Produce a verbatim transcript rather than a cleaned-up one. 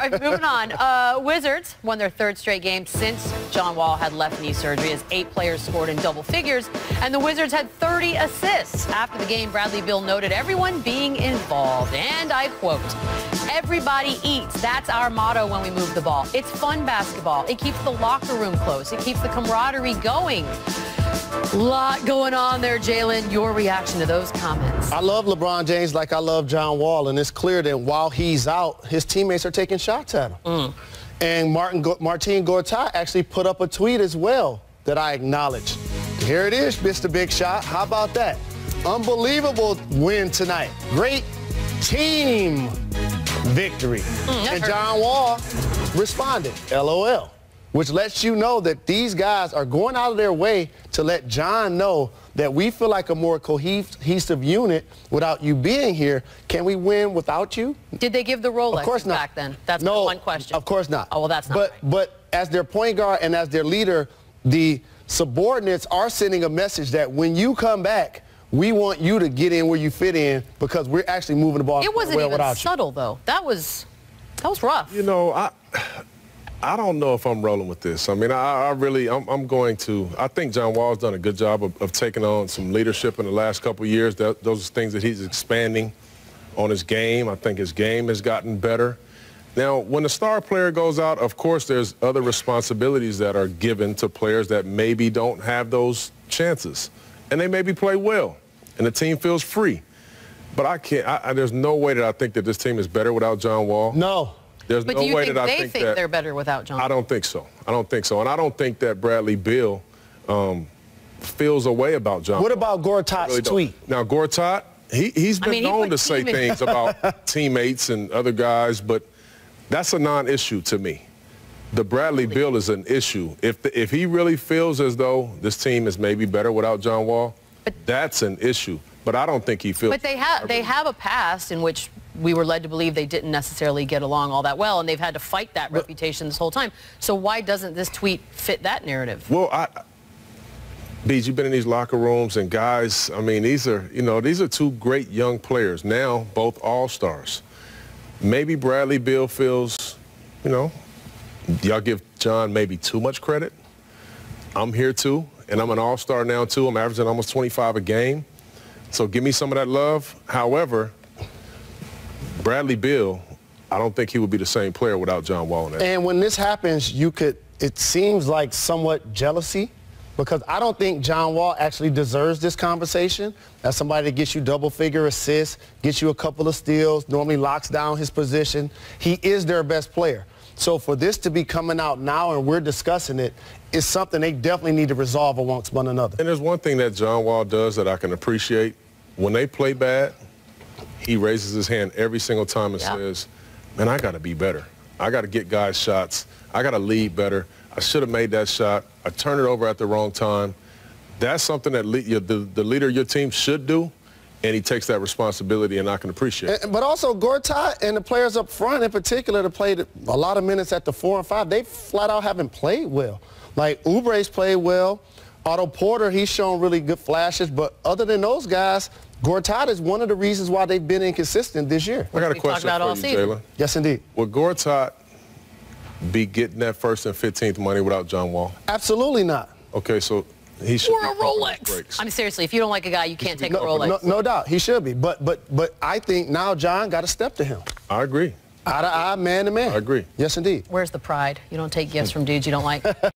All right, moving on. Uh, Wizards won their third straight game since John Wall had left knee surgery as eight players scored in double figures, and the Wizards had thirty assists. After the game, Bradley Beal noted everyone being involved, and I quote, "Everybody eats. That's our motto when we move the ball. It's fun basketball. It keeps the locker room close. It keeps the camaraderie going." A lot going on there, Jalen. Your reaction to those comments? I love LeBron James like I love John Wall, and it's clear that while he's out, his teammates are taking shots at him. Mm. And Martin Martin Gortat actually put up a tweet as well that I acknowledge. Here it is, Mister Big Shot. How about that? Unbelievable win tonight. Great team victory. Mm, and John Wall responded, L O L. Which lets you know that these guys are going out of their way to let John know that we feel like a more cohesive unit without you being here. Can we win without you? Did they give the Rolex of course not. back then? That's no, one question. Of course not. Oh, well, that's not but, right. But as their point guard and as their leader, the subordinates are sending a message that when you come back, we want you to get in where you fit in because we're actually moving the ball well without you. It wasn't even subtle, though. That was, that was rough. You know, I... I don't know if I'm rolling with this. I mean, I, I really, I'm, I'm going to, I think John Wall's done a good job of, of taking on some leadership in the last couple of years. That, those are things that he's expanding on his game. I think his game has gotten better. Now, when a star player goes out, of course, there's other responsibilities that are given to players that maybe don't have those chances. And they maybe play well, and the team feels free. But I can't, I, I, there's no way that I think that this team is better without John Wall. No. There's but no do you way think that they I think, think that, they're better without John? I don't think so. I don't think so. And I don't think that Bradley Beal um, feels a way about John. What about Gortat's really tweet? Now, Gortat, he, he's been I mean, known he to say things about teammates and other guys, but that's a non-issue to me. The Bradley Beal is an issue. If, the, if he really feels as though this team is maybe better without John Wall, but, that's an issue. But I don't think he feels. But they have they have a past in which we were led to believe they didn't necessarily get along all that well, and they've had to fight that but, reputation this whole time. So why doesn't this tweet fit that narrative? Well, I, Bees, you've been in these locker rooms, and guys, I mean, these are you know these are two great young players now, both all-stars. Maybe Bradley Beal feels, you know, y'all give John maybe too much credit. I'm here too, and I'm an all-star now too. I'm averaging almost twenty-five a game. So give me some of that love. However, Bradley Beal, I don't think he would be the same player without John Wall. And when this happens, you could, it seems like somewhat jealousy, because I don't think John Wall actually deserves this conversation as somebody that gets you double-figure assists, gets you a couple of steals, normally locks down his position. He is their best player. So for this to be coming out now and we're discussing it, it's something they definitely need to resolve amongst one another. And there's one thing that John Wall does that I can appreciate. When they play bad, he raises his hand every single time and yeah. says, man, I got to be better. I got to get guys shots. I got to lead better. I should have made that shot. I turned it over at the wrong time. That's something that le the, the leader of your team should do. And he takes that responsibility, and I can appreciate it. And, but also, Gortat and the players up front in particular that played a lot of minutes at the four and five, they flat out haven't played well. Like, Oubre's played well. Otto Porter, he's shown really good flashes. But other than those guys, Gortat is one of the reasons why they've been inconsistent this year. I got a question for you, Jaylen. Yes, indeed. Will Gortat be getting that first and fifteenth money without John Wall? Absolutely not. Okay, so... He should or a Rolex. I'm seriously, if you don't like a guy, you can't take no, a Rolex. No, no doubt, he should be. But but but I think now John got a step to him. I agree. Eye to eye, man to man. I agree. Yes, indeed. Where's the pride? You don't take gifts from dudes you don't like.